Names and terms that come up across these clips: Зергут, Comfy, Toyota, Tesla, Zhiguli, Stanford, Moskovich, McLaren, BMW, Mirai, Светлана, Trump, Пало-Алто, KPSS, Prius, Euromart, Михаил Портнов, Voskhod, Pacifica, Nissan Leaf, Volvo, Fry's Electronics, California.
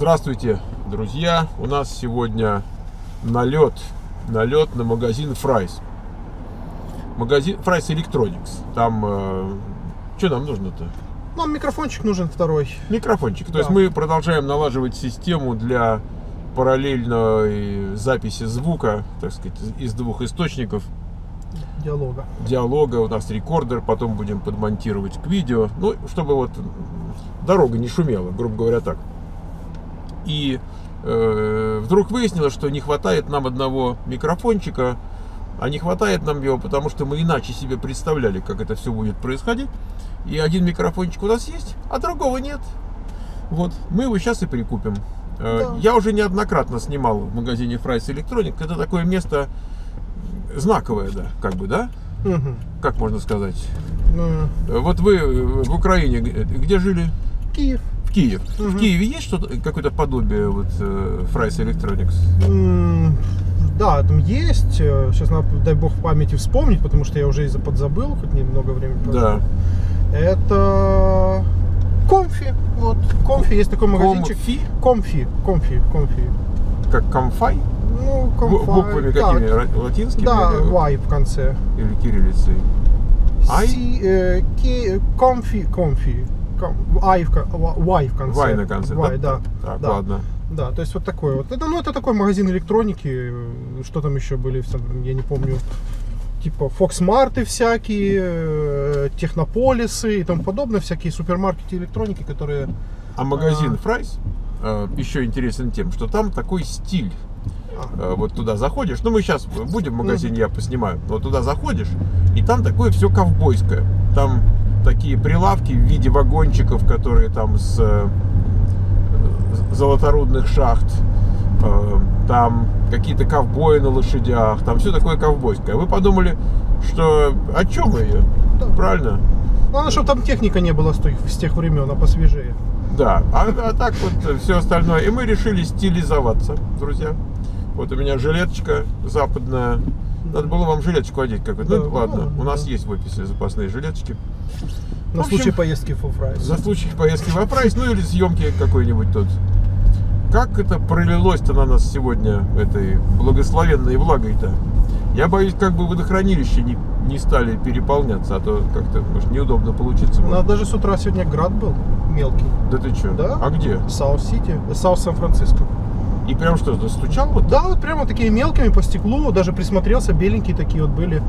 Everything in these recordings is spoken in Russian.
Здравствуйте, друзья! У нас сегодня налет на магазин Fry's. Магазин Fry's Electronics. Там что нам нужно-то? Нам микрофончик нужен второй. Микрофончик. Да. То есть мы продолжаем налаживать систему для параллельной записи звука, так сказать, из двух источников. Диалога. У нас рекордер, потом будем подмонтировать к видео, ну, чтобы вот дорога не шумела, грубо говоря, так. И вдруг выяснилось, что не хватает нам одного микрофончика, а не хватает нам его, потому что мы иначе себе представляли, как это все будет происходить. И один микрофончик у нас есть, а другого нет. Вот, мы его сейчас и прикупим. Да. Я уже неоднократно снимал в магазине Fry's Electronics. Это такое место знаковое, да, как бы, да? Угу. Как можно сказать? Ну, вот вы в Украине где жили? Киев. В Киев. Угу. В Киеве есть что-то, какое-то подобие вот Fry's Electronics? Да, там есть. Сейчас надо, дай бог, в памяти вспомнить, потому что я уже и подзабыл, хоть немного времени прошло. Да. Это Comfy. Вот. Comfy есть такой магазинчик. Comfy. Как Comfy? Ну, буквами какими? Да, латинскими? Да, Y в конце. Или кириллицей? Comfy. Y в конце. Y на конце, y, да? Так, да. Ладно. Да, то есть вот такой вот. Это, ну, это такой магазин электроники. Что там еще были? Я не помню. Типа Fox Марты всякие, технополисы и тому подобное. Всякие супермаркеты электроники, которые... А магазин Fry's еще интересен тем, что там такой стиль. Вот туда заходишь, ну мы сейчас будем в магазине, я поснимаю, вот туда заходишь, и там такое все ковбойское. Там такие прилавки в виде вагончиков, которые там с золоторудных шахт, там какие-то ковбои на лошадях, там все такое ковбойское. Вы подумали, что о чем ее? Да. Правильно? Главное, чтобы там техника не была с тех времен, а посвежее. Да, а так вот все остальное. И мы решили стилизоваться, друзья. Вот у меня жилеточка западная. Надо было вам жилеточку одеть какую-то. Да, ну, ладно, да, у нас есть в офисе запасные жилеточки. На случай поездки в Фрайс. На случай поездки в Фрайс, ну или съемки какой-нибудь тут. Как это пролилось-то на нас сегодня, этой благословенной влагой-то? Я боюсь, как бы водохранилища не стали переполняться, а то как-то, может, неудобно получится. У нас даже с утра сегодня град был мелкий. Да ты что? Да. А где? South San Francisco. И прям что-то стучал? Вот да, вот прямо такие мелкими по стеклу, даже присмотрелся, беленькие такие вот были.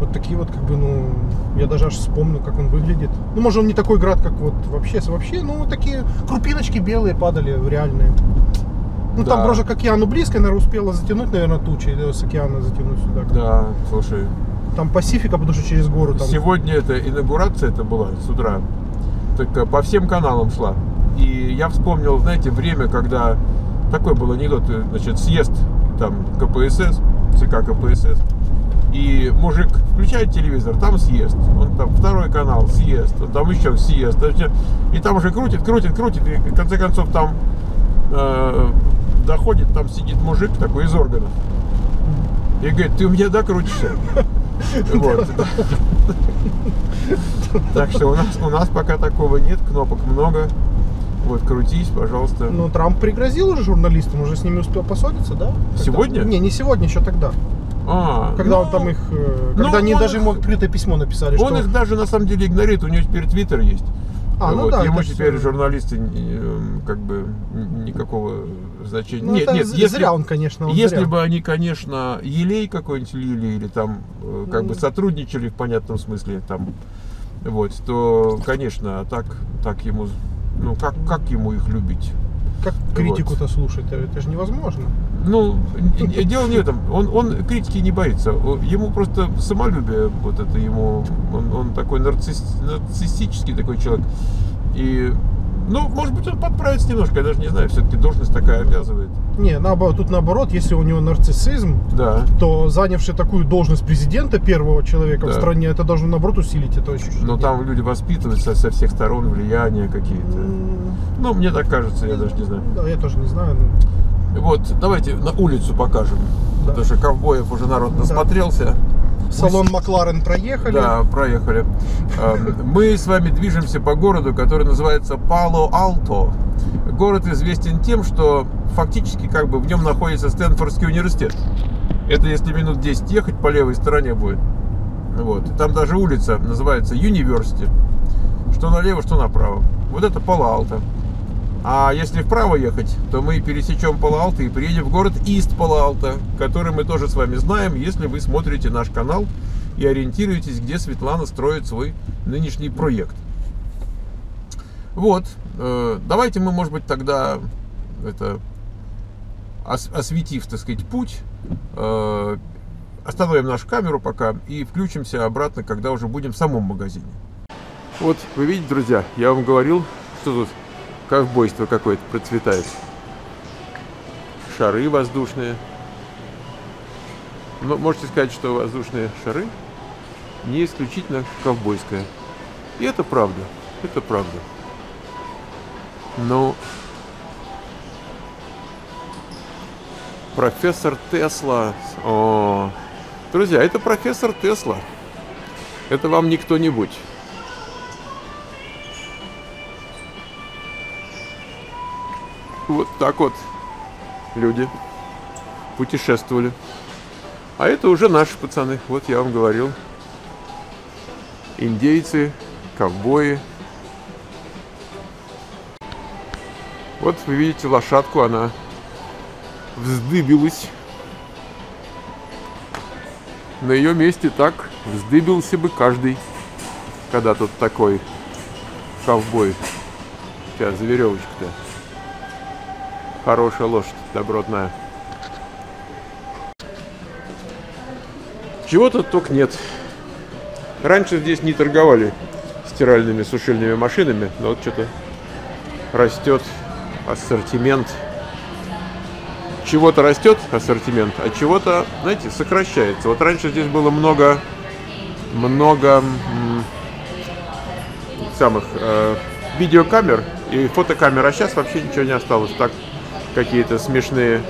Вот такие вот, как бы, ну, я даже аж вспомню, как он выглядит. Ну, может, он не такой град, как вот вообще, ну, такие крупиночки белые падали, реальные. Ну, да. Там просто к океану близко, наверное, успела затянуть, наверное, тучи, или с океана затянуть сюда. Да, слушай. Там Пасифика, потому что через гору там... Сегодня эта инаугурация была с утра, так по всем каналам шла. И я вспомнил, знаете, время, когда... Такой был анекдот, значит, съезд там КПСС, ЦК КПСС, и мужик включает телевизор, там съезд, он там второй канал, съезд, он там еще съезд, и там уже крутит, и в конце концов там доходит, там сидит мужик такой из органов, и говорит, ты у меня докрутишься. Вот. Так что у нас пока такого нет, кнопок много. Вот, крутись, пожалуйста. Ну, Трамп пригрозил уже журналистам, уже с ними успел поссориться, да? Сегодня? Не, не сегодня, еще тогда. Когда ну, он там их... Когда они даже ему открытое письмо написали. Он их даже, на самом деле, игнорирует, у него теперь Твиттер есть. Ну вот. Да, ему теперь все... журналисты как бы никакого значения... Ну, нет, зря он, конечно, Если бы они, конечно, елей какой-нибудь лили, или там как бы сотрудничали в понятном смысле, там, вот, то, конечно, так ему... Ну, как ему их любить? Как критику-то вот. Слушать? Это же невозможно. Ну, дело не в этом. Он критики не боится. Ему просто самолюбие, вот это ему... Он такой нарциссический такой человек. И, ну, может быть, он подправится немножко. Я даже не знаю, все-таки должность такая обязывает. Не, наоборот, тут наоборот, если у него нарциссизм, да. То занявший такую должность президента, первого человека да. в стране, это должно, наоборот, усилить это ощущение. Но там люди воспитываются со всех сторон, влияния какие-то. Ну, мне так кажется, я даже не знаю. Да, я тоже не знаю. Но... Вот, давайте на улицу покажем, да. Потому что ковбоев уже народ насмотрелся. Да. Салон McLaren проехали. Да, проехали. Мы с вами движемся по городу, который называется Пало-Алто. город известен тем, что фактически как бы в нем находится Стэнфордский университет. Это если минут 10 ехать, по левой стороне будет. Вот. И там даже улица называется University. Что налево, что направо. Вот это Пало-Алто. А если вправо ехать, то мы пересечем Пало-Алто и приедем в город Ист Пало-Алто, который мы тоже с вами знаем, если вы смотрите наш канал и ориентируетесь, где Светлана строит свой нынешний проект. Вот, давайте мы, может быть, тогда это, осветив, так сказать, путь, остановим нашу камеру пока и включимся обратно, когда уже будем в самом магазине. Вот, вы видите, друзья, я вам говорил, что тут ковбойство какое-то процветает. Шары воздушные. Но можете сказать, что воздушные шары не исключительно ковбойское. И это правда, это правда. Но профессор Тесла... О, друзья, это профессор Тесла. Это вам не кто-нибудь. Вот так вот люди путешествовали. А это уже наши пацаны. Вот я вам говорил. Индейцы, ковбои. Вот вы видите лошадку, она вздыбилась. На ее месте так вздыбился бы каждый, когда тут такой ковбой. Сейчас за веревочку-то. Хорошая лошадь, добротная. Чего тут только нет. Раньше здесь не торговали стиральными, сушильными машинами, но вот что-то растет ассортимент. Чего-то растет ассортимент, а чего-то, знаете, сокращается. Вот раньше здесь было много самых видеокамер и фотокамер, а сейчас вообще ничего не осталось. Так, какие-то смешные.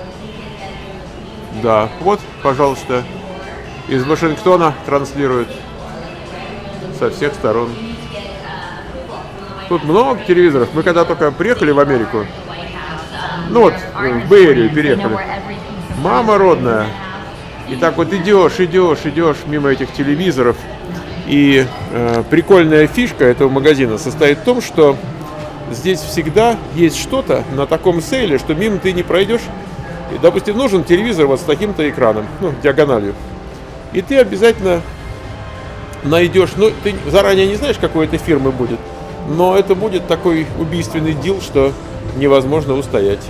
Да, вот, пожалуйста, из Вашингтона транслируют со всех сторон. Тут много телевизоров. Мы когда только приехали в Америку, ну вот, в Бэй-Эрию переехали. Мама родная. И так вот идешь мимо этих телевизоров. И прикольная фишка этого магазина состоит в том, что здесь всегда есть что-то на таком сейле, что мимо ты не пройдешь. И, допустим, нужен телевизор вот с таким-то экраном, ну, диагональю. И ты обязательно найдешь, ну, ты заранее не знаешь, какой это фирмы будет, но это будет такой убийственный дил, что невозможно устоять.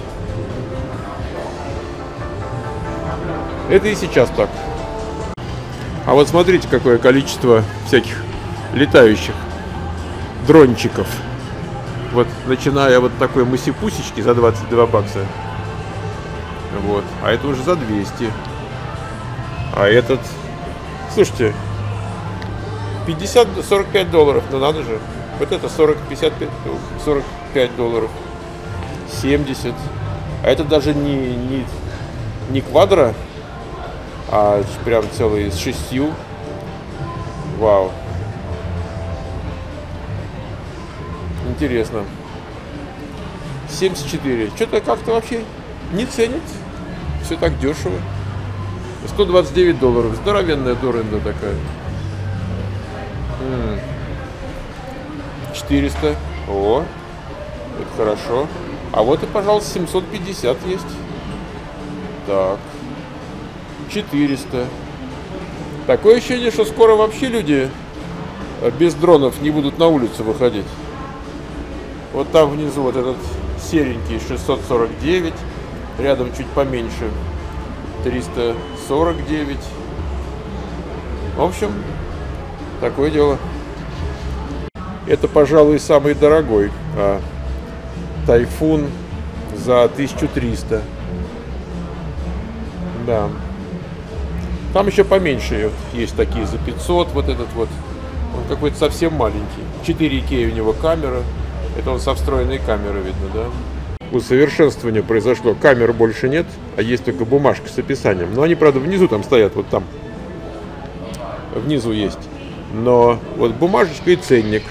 Это и сейчас так. А вот смотрите, какое количество всяких летающих дрончиков. Вот, начиная вот такой мысипусечки за 22 бакса. Вот. А это уже за 200. А этот... Слушайте, 45 долларов, ну надо же. Вот это 45 долларов. 70. А это даже не квадро, а прям целый с 6. Вау. Интересно. 74. Что-то как-то вообще не ценит. Все так дешево. 129 долларов. Здоровенная дорында такая. 400. О, это хорошо. А вот и, пожалуйста, 750 есть. Так. 400. Такое ощущение, что скоро вообще люди без дронов не будут на улицу выходить. Вот там внизу вот этот серенький 649, рядом чуть поменьше 349. В общем, такое дело. Это, пожалуй, самый дорогой Тайфун за 1300. Да. Там еще поменьше есть такие за 500. Вот этот вот. Он какой-то совсем маленький. 4К у него камера. Это он со встроенной камерой, видно, да? Усовершенствование произошло. Камер больше нет, а есть только бумажка с описанием. Но они, правда, внизу там стоят, вот там. Внизу есть. Но вот бумажечка и ценник.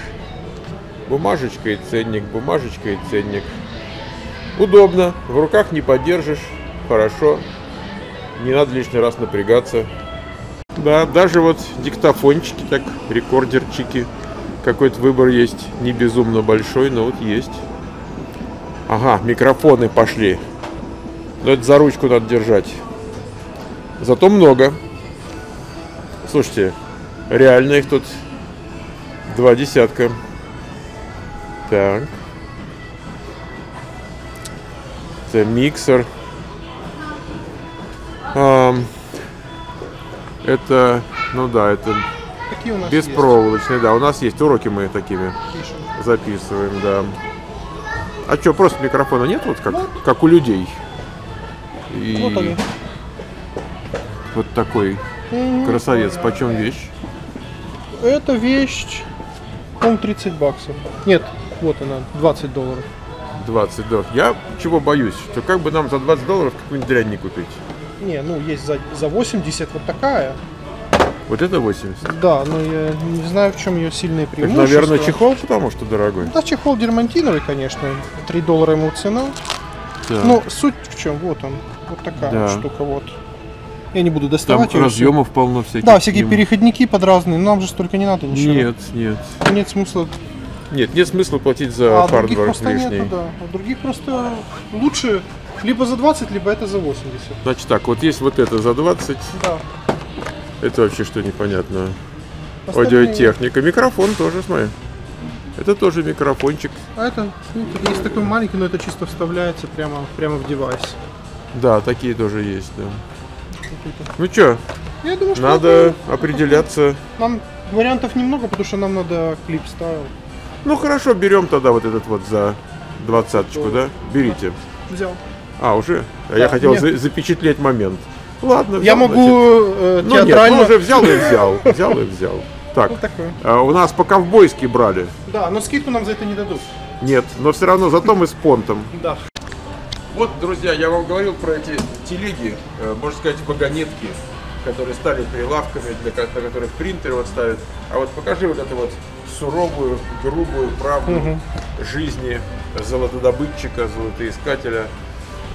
Бумажечка и ценник, бумажечка и ценник. Удобно, в руках не подержишь, хорошо, не надо лишний раз напрягаться. Да, даже вот диктофончики, так, рекордерчики, какой-то выбор есть, не безумно большой, но вот есть. Ага, микрофоны пошли, но это за ручку надо держать. Зато много. Слушайте, реально их тут 20. Так. Это миксер. Это, ну да, это беспроволочный, да. У нас есть уроки, мы такими записываем, да. А что, просто микрофона нет, вот как у людей? И вот такой красавец. Почем вещь? Это вещь, по-моему, 30 баксов. Нет, вот она, 20 долларов. 20 долларов. Я чего боюсь, что как бы нам за 20 долларов какую-нибудь дрянь не купить. Не, ну есть за 80 вот такая. Вот это 80? Да, но я не знаю, в чем ее сильные преимущества. Это, наверное, чехол, потому что дорогой. Да, чехол дермантиновый, конечно. 3 доллара ему цена. Да. Но суть в чем, вот он. Вот такая да. Вот штука, вот. Я не буду доставать. Там разъемов все... полно всяких. Да, всякие переходники под разные, но нам же столько не надо ничего. Нет, нет. Нет смысла. Нет, нет смысла платить за хардвар лишний. А других просто нету, да. А других просто лучше либо за 20, либо это за 80. Значит так, вот есть вот это за 20. Да. Это вообще что непонятно. Остальные... Аудиотехника. Микрофон тоже, смотри. Это тоже микрофончик. А это, смотрите, есть такой маленький, но это чисто вставляется прямо в девайс. Да, такие тоже есть, да. Ну чё, я думаю, что надо определяться. Нам вариантов немного, потому что нам надо клип ставить. Ну хорошо, берем тогда вот этот вот за 20, да? Берите. Взял. А, уже? Да, я хотел запечатлеть момент. Ладно, взял. Я могу театрально... Ну, нет, уже взял и взял. Взял и взял. Так, у нас по-ковбойски брали. Да, но скидку нам за это не дадут. Нет, но все равно зато мы с понтом. Да. Вот, друзья, я вам говорил про эти телеги, можно сказать, вагонетки, которые стали прилавками, на которых принтеры вот ставят. А вот покажи вот эту вот суровую, грубую правду жизни золотодобытчика, золотоискателя,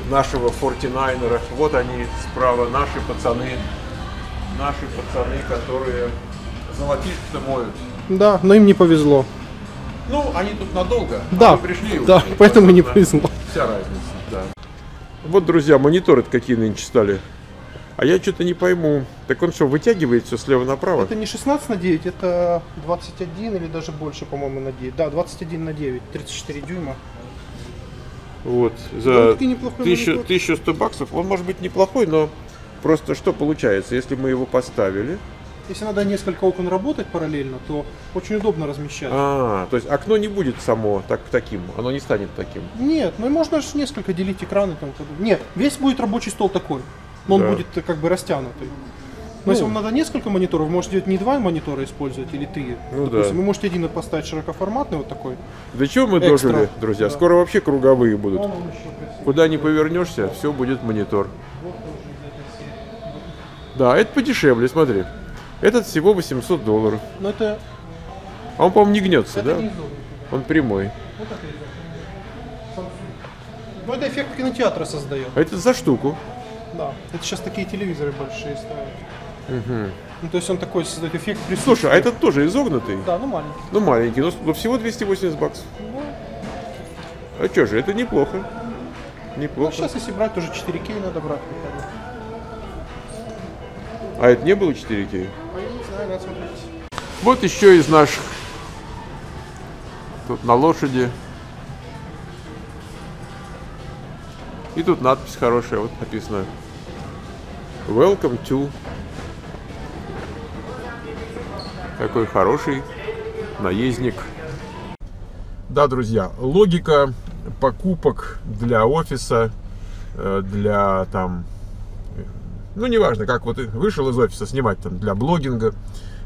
нашего 49-ера. Вот они справа, наши пацаны, которые золотишко-то моют. Да, но им не повезло. Ну, они тут надолго, да, а мы пришли. Да, уже, поэтому не повезло. Вся разница. Да. Вот, друзья, мониторы-то какие нынче стали. А я что-то не пойму. Так он что, вытягивает все слева направо? Это не 16 на 9, это 21 или даже больше, по-моему, на 9. Да, 21 на 9, 34 дюйма. Вот, за 1100 баксов. Он может быть неплохой, но просто что получается, если мы его поставили? Если надо несколько окон работать параллельно, то очень удобно размещать. А, то есть окно не будет само таким, оно не станет таким? Нет, ну и можно же несколько делить экраны. Там, нет, весь будет рабочий стол такой, но да. Он будет как бы растянутый. Но если вам надо несколько мониторов, можете делать не 2 монитора использовать или 3. Ну, допустим, да. Вы можете один поставить широкоформатный вот такой. Да чего мы дожили, друзья, да. Скоро вообще круговые будут. Куда ни повернешься, все будет монитор. Да, это подешевле, смотри. Этот всего 800 долларов. Но это... А он, по-моему, не гнется, это да? Не он прямой. Вот это, ну, это эффект кинотеатра создает. А это за штуку. Да. Это сейчас такие телевизоры большие ставят. Угу. Ну, то есть он такой создает эффект присутствия. Слушай, а этот тоже изогнутый? Да, ну маленький. Ну маленький, но всего 280 баксов. Ну... А что же, это неплохо. Неплохо. Ну, сейчас если брать, тоже 4К надо брать. А это не было 4К? Вот еще из наших. Тут на лошади. И тут надпись хорошая, вот написано. Welcome to. Такой хороший наездник. Да, друзья, логика покупок для офиса, для там... Ну, неважно, как вот вышел из офиса снимать там для блогинга.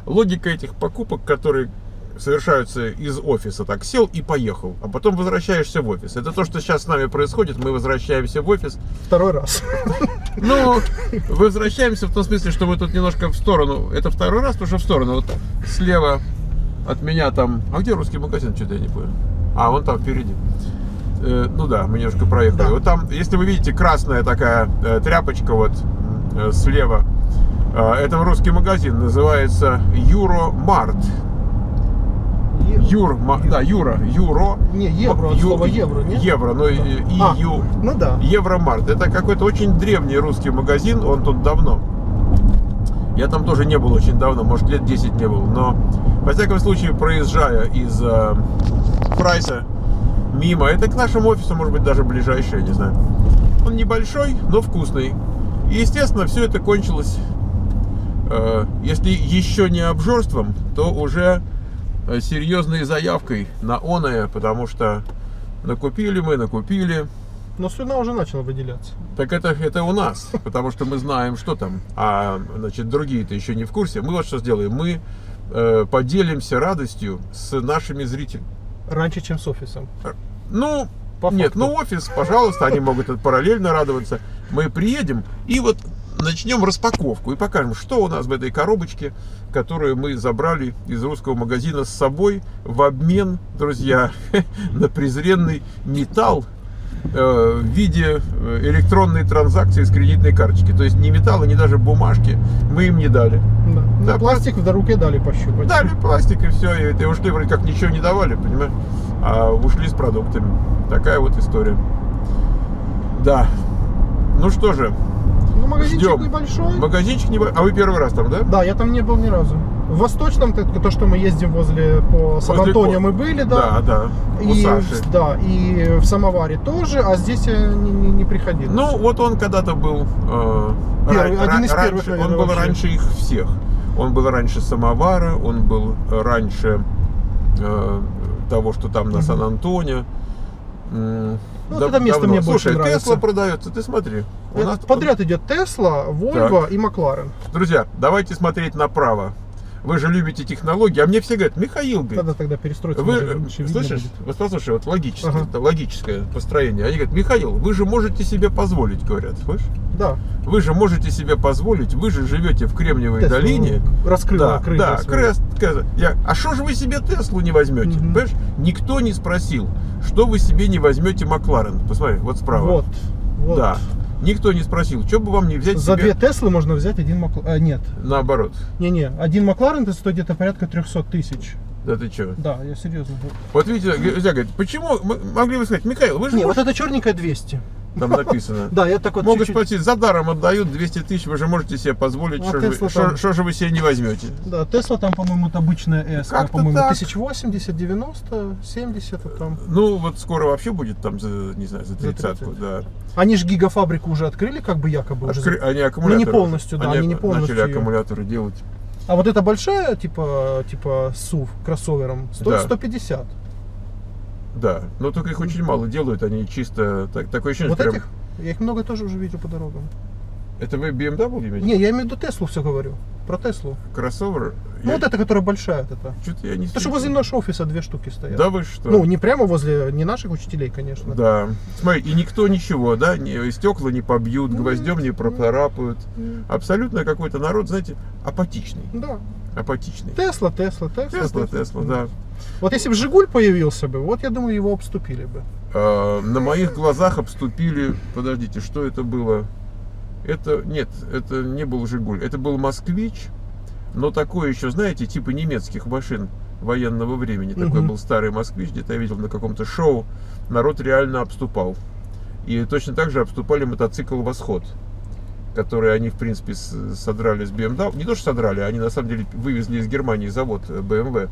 Логика этих покупок, которые совершаются из офиса, так сел и поехал, а потом возвращаешься в офис. Это то, что сейчас с нами происходит, мы возвращаемся в офис. Второй раз. Ну, возвращаемся в том смысле, что мы тут немножко в сторону. Это второй раз, потому что в сторону. Вот слева от меня там... А где русский магазин? Что-то я не понял. А, вон там впереди. Ну да, мы немножко проехали. Да. Вот там, если вы видите, красная такая тряпочка вот слева, это русский магазин, называется Euromart. Евромарт. Это какой-то очень древний русский магазин, он тут давно. Я там тоже не был очень давно, может лет 10 не был, но во всяком случае, проезжая из Фрайса мимо, это к нашему офису, может быть, даже ближайшее, не знаю. Он небольшой, но вкусный. И, естественно, все это кончилось, если еще не обжорством, то уже серьезной заявкой на оное, потому что накупили. Но слюна уже начала выделяться. Так это у нас, потому что мы знаем, что там, а значит, другие-то еще не в курсе. Мы вот что сделаем, мы поделимся радостью с нашими зрителями. Раньше, чем с офисом. Ну, нет, ну офис, пожалуйста, они могут параллельно радоваться. Мы приедем и вот начнем распаковку и покажем, что у нас в этой коробочке, которую мы забрали из русского магазина с собой в обмен, друзья, на презренный металл в виде электронной транзакции с кредитной карточки. То есть ни металла, ни даже бумажки мы им не дали. Да. Да, пластик в руке дали пощупать. Дали пластик и все, и ушли вроде как ничего не давали, понимаешь? А ушли с продуктами. Такая вот история. Да. Ну что же. Ну, магазинчик небольшой. Магазинчик небольшой. А вы первый раз там, да? Да, я там не был ни разу. В Восточном, то, что мы ездим возле по Сан-Антонио, мы были, да. Да, да. И, да, и в Самоваре тоже, а здесь я не приходил. Ну, вот он когда-то был один из первых, наверное, он был раньше их всех. Он был раньше Самовара, он был раньше того, что там на Сан-Антонио. Вот это место давно. Мне больше нравится. Слушай, Tesla продается, ты смотри. У нас подряд идет Tesla, Volvo и McLaren. Друзья, давайте смотреть направо. Вы же любите технологии, а мне все говорят, Михаил, говорит, тогда перестройте. Слышишь, вот послушай, вот логическое, это логическое построение. Они говорят, Михаил, вы же можете себе позволить, говорят, слышишь? Да. Вы же можете себе позволить, вы же живете в Кремниевой долине. Раскрыла, да, а что же вы себе Теслу не возьмете? Понимаешь? Никто не спросил, что вы себе не возьмете Макларен. Посмотри, вот справа. Вот. Вот. Да. Никто не спросил, что бы вам не взять за себе... 2 Теслы можно взять один Макларен. Нет. Наоборот. Не-не, один Макларен это стоит где-то порядка 300 тысяч. Да ты что? Да, я серьезно. Вот видите, говорит, почему мы могли бы сказать, Михаил, вы же... Не, можете... вот это черненькая 200. Там написано. Да, я так вот могут спросить, за даром отдают 200 тысяч, вы же можете себе позволить, что же вы себе не возьмете. Да, Тесла там, по-моему, обычная S, по-моему, 1080, 90, 70 там. Ну, вот скоро вообще будет там, не знаю, за 30-ку, да. Они же гигафабрику уже открыли, как бы якобы уже. Они аккумуляторы. Ну, не полностью, да, они не полностью. Начали аккумуляторы делать. А вот эта большая, типа SUV кроссовером, стоит 150. Да, но только их очень мало делают, они чисто... Такое ощущение, вот этих? Я их много тоже уже видел по дорогам. Это вы BMW имеете? Не, я имею в виду Теслу все говорю. Про Теслу. Кроссовер? Ну, вот эта, которая большая. Что-то я не... Потому что возле нашего офиса 2 штуки стоят. Да вы что? Ну, не прямо возле, не наших учителей, конечно. Да. Смотри, и никто ничего, да? Стекла не побьют, гвоздем не процарапают. Абсолютно какой-то народ, знаете, апатичный. Да. Апатичный. Тесла, да. Вот если бы Жигуль появился бы, вот я думаю, его обступили бы. На моих глазах обступили, подождите, что это было? Это, нет, это не был Жигуль, это был Москвич, но такой еще, знаете, типа немецких машин военного времени. Такой был старый Москвич, где-то я видел на каком-то шоу, народ реально обступал. И точно так же обступали мотоцикл «Восход», которые они, в принципе, содрали с BMW. Не то, что содрали, они, на самом деле, вывезли из Германии завод BMW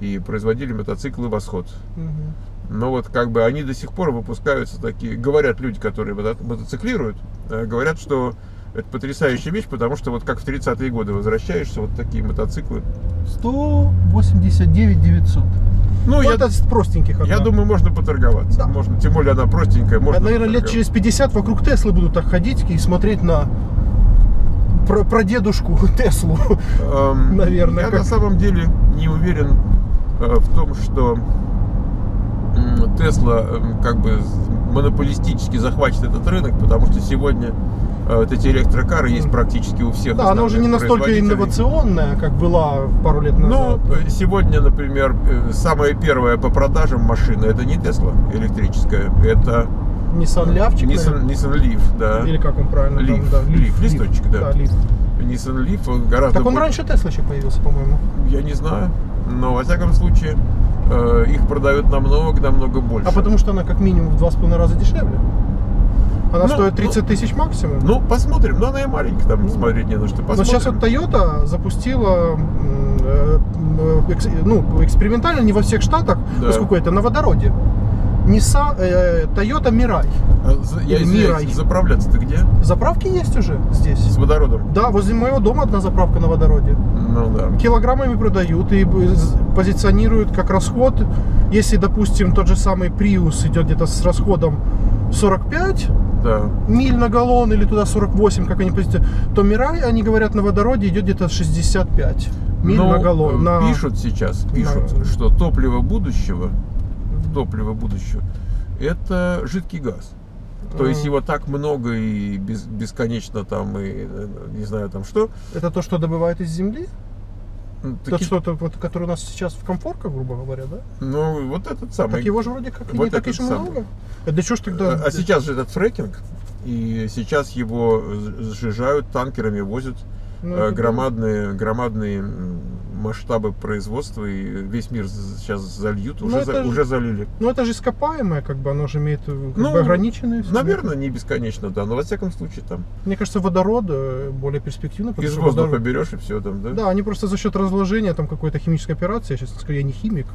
и производили мотоциклы «Восход». Но вот как бы они до сих пор выпускаются такие... Говорят люди, которые мотоциклируют, говорят, что это потрясающая вещь, потому что вот как в 30-е годы возвращаешься, вот такие мотоциклы. 189 900. Ну, я, от простеньких одна. Я думаю, можно поторговаться. Да. Можно, тем более она простенькая. Можно, наверное, лет через 50 вокруг Теслы будут так ходить и смотреть на прадедушку Теслу. Наверное. Я на самом деле не уверен в том, что Тесла как бы монополистически захватит этот рынок, потому что сегодня вот эти электрокары есть практически у всех. Да, она уже не настолько инновационная, как была пару лет назад. Ну, сегодня, например, самая первая по продажам машина — это не Tesla электрическая, это Nissan Leaf. Nissan Leaf, да. Или как он правильно? Leaf, да, Leaf, листочек, Leaf, да. Leaf. Nissan Leaf, он гораздо... Так он больше... раньше Tesla еще появился, по-моему. Я не знаю, но во всяком случае их продают намного больше. А потому что она как минимум в 2,5 раза дешевле. Она стоит 30 тысяч максимум. Ну, посмотрим. Но она и маленькая, там смотреть не на что. Посмотрим. Но сейчас вот Toyota запустила, экспериментально, не во всех штатах, да, поскольку это на водороде. Toyota Mirai. Заправляться-то где? Заправки есть уже здесь. С водородом? Да, возле моего дома одна заправка на водороде. Ну да. Килограммами продают и позиционируют как расход. Если, допустим, тот же самый Prius идет где-то с расходом 45, да, миль на галлон, или туда 48, как они позиционируют, то Mirai, они говорят, на водороде идет где-то 65 миль на галлон. Пишут сейчас, что топливо будущего это жидкий газ. То есть его так много и бесконечно там, и не знаю там что. Это то, что добывают из земли? Это что-то, вот, которое у нас сейчас в комфорках, грубо говоря, да? Ну, вот этот самый. Так его же вроде как вот не так же много. Да что ж тогда... А сейчас же этот фрекинг, и сейчас его сжижают, танкерами возят. Ну, громадные масштабы производства, и весь мир сейчас зальют, уже залили. Ну это же ископаемое, как бы оно же имеет ограниченные. Наверное, не бесконечно, да, но во всяком случае там. Мне кажется, водород более перспективно. Из воздуха берешь и все там, да? Да, они просто за счет разложения там какой-то химической операции, я сейчас скажу, я не химик,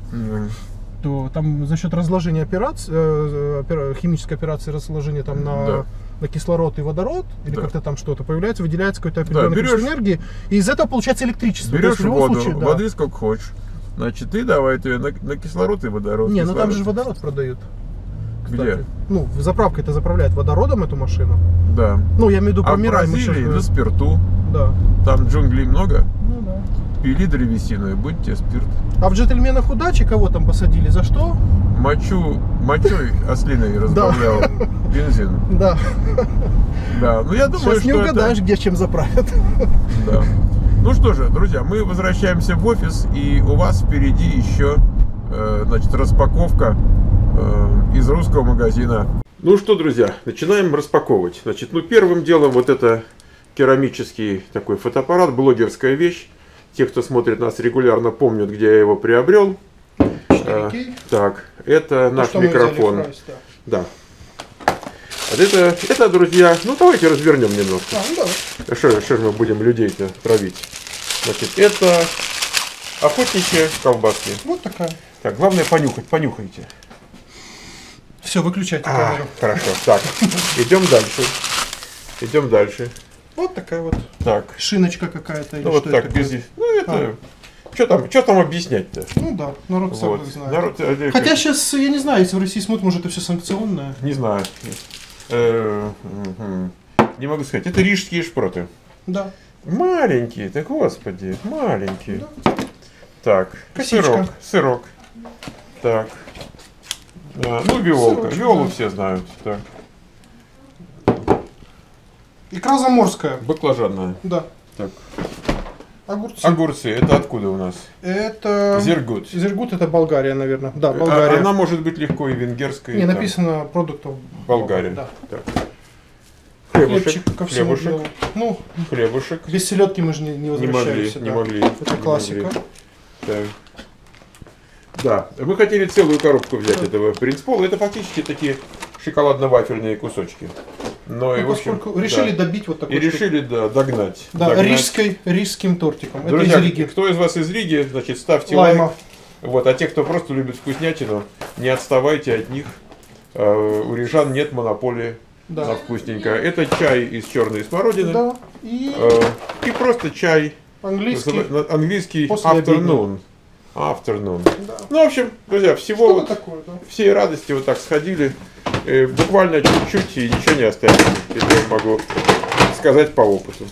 то там за счет разложения химической операции разложения там на кислород и водород, или как-то там что-то появляется, выделяется какой-то определенный количество энергии, и из этого получается электричество. Берешь воду, воды сколько хочешь, значит, ты давай ее на кислород и водород. Не, ну там же водород продают. Кстати. Где? Ну, заправка-то заправляет водородом эту машину. Да. Ну, я имею в виду по Mirai. А в Бразилии на спирту. Да. Там джунглей много. Ну да. Пили древесину и будь тебе спирт. А в «Джентльменах удачи» кого там посадили? За что? Мочой ослиной разбавлял бензин. Да. Да, ну я думаю, что сейчас не угадаешь, где чем заправят. Да. Ну что же, друзья, мы возвращаемся в офис, и у вас впереди еще, значит, распаковка из русского магазина. Ну что, друзья, начинаем распаковывать. Значит, ну первым делом вот это керамический такой фотоаппарат, блогерская вещь. Те, кто смотрит нас регулярно, помнят, где я его приобрел. 4K. Так, это наш микрофон. Фрайс, да. Вот это, друзья, ну давайте развернем немножко. Да. Что же мы будем людей-то травить? Значит, это охотничьи колбаски. Вот такая. Так, главное понюхать, понюхайте. Все, выключайте камеру. Хорошо, так, идем дальше. Вот такая вот. Так. Шиночка какая-то. Ну, вот так, без... Ну, это... Что там объяснять-то? Ну, да. Народ сам вот знает. Хотя сейчас, я не знаю, если в России смотрим, может, это все санкционное. Не знаю. Не могу сказать. Это рижские шпроты. Да. Маленькие, так, господи, маленькие. Да. Так. Косичка. Сырок. Так. Да. Ну, виолка. Виолу все знают. Так. Икра заморская. Баклажанная. Да. Так. Огурцы. Это откуда у нас? Это... Зергут. Зергут — это Болгария, наверное. Да, Болгария. Она может быть легко и венгерская. Не, написано продуктов Болгария. Да. Так. Хлебушек. Ну, хлебушек. Без селедки мы же не возвращаемся. Не могли. Это классика. Так. Да. Мы хотели целую коробку взять этого принцпола. Это фактически такие шоколадно-вафельные кусочки. Но и, в общем, решили добить вот такой. И решили, да, догнать. Да, рижским тортиком. Друзья, это из Риги. Кто из вас из Риги, значит, ставьте лайк. Вот, а те, кто просто любит вкуснятину, не отставайте от них. У рижан нет монополии на вкусненькое. Это чай из черной смородины. Да. И просто чай английский afternoon. Да. Ну, в общем, друзья, всего вот такое, да, всей радости вот так сходили. Буквально чуть-чуть, и ничего не останется. Это я могу сказать по опыту.